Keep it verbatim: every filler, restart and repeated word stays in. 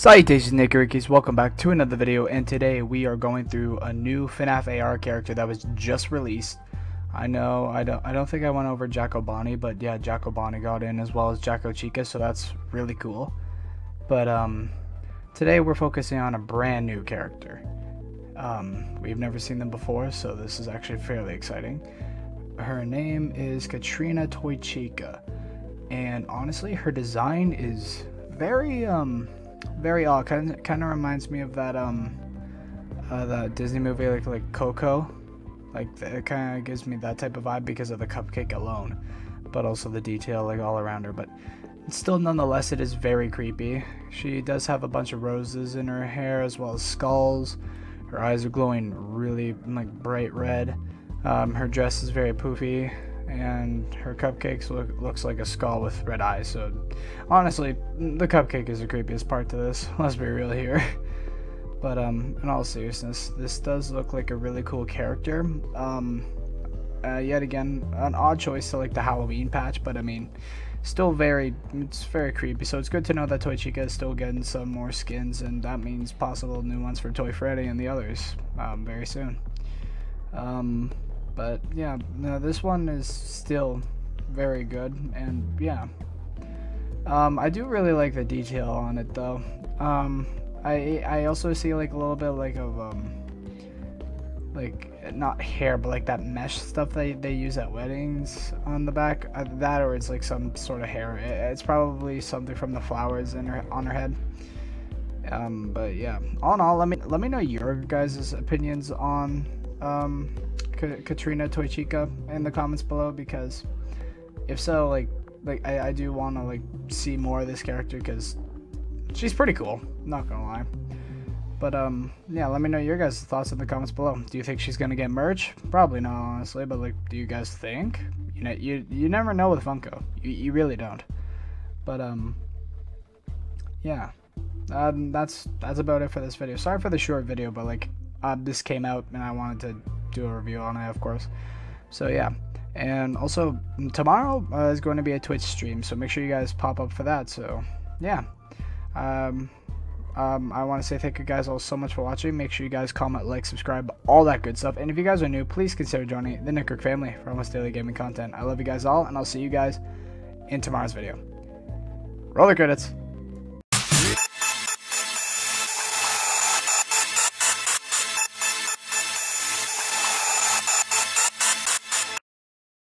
Salutations, NickiRickies, welcome back to another video, and today we are going through a new FNaF A R character that was just released. I know I don't I don't think I went over Jack o Bonnie, but yeah, Jack o Bonnie got in as well as Jack o Chica, so that's really cool. But um today we're focusing on a brand new character. Um we've never seen them before, so this is actually fairly exciting. Her name is Catrina Toy Chica, and honestly her design is very um very odd. Kind of, kind of reminds me of that um uh, that Disney movie like like Coco. Like it kind of gives me that type of vibe because of the cupcake alone, but also the detail like all around her. But still, nonetheless, it is very creepy. She does have a bunch of roses in her hair as well as skulls. Her eyes are glowing really like bright red. Um, her dress is very poofy, and her cupcakes look looks like a skull with red eyes. So honestly, the cupcake is the creepiest part to this, let's be real here. But um in all seriousness, this does look like a really cool character. Um uh, yet again, an odd choice to like the Halloween patch, but I mean, still very it's very creepy. So it's good to know that Toy Chica is still getting some more skins, and that means possible new ones for Toy Freddy and the others um, very soon. Um But yeah, no, this one is still very good, and yeah, um, I do really like the detail on it though. Um, I I also see like a little bit like of um, like not hair, but like that mesh stuff they they use at weddings on the back. Uh, that, or it's like some sort of hair. It, it's probably something from the flowers in her on her head. Um, but yeah, all in all, let me let me know your guys' opinions on um. Catrina Toy Chica in the comments below, because if so, like like I, I do want to like see more of this character, because she's pretty cool, not gonna lie. But um yeah, let me know your guys' thoughts in the comments below. Do you think she's gonna get merch? Probably not, honestly, but like, do you guys think? You know, you you never know with Funko, you, you really don't. But um yeah, um, that's that's about it for this video. Sorry for the short video, but like uh, this came out and I wanted to do a review on it, of course. So yeah, and also tomorrow uh, is going to be a Twitch stream, so make sure you guys pop up for that. So yeah, um, um, I want to say thank you guys all so much for watching. Make sure you guys comment, like, subscribe, all that good stuff. And if you guys are new, please consider joining the NickRick family for almost daily gaming content. I love you guys all, and I'll see you guys in tomorrow's video. Roll the credits.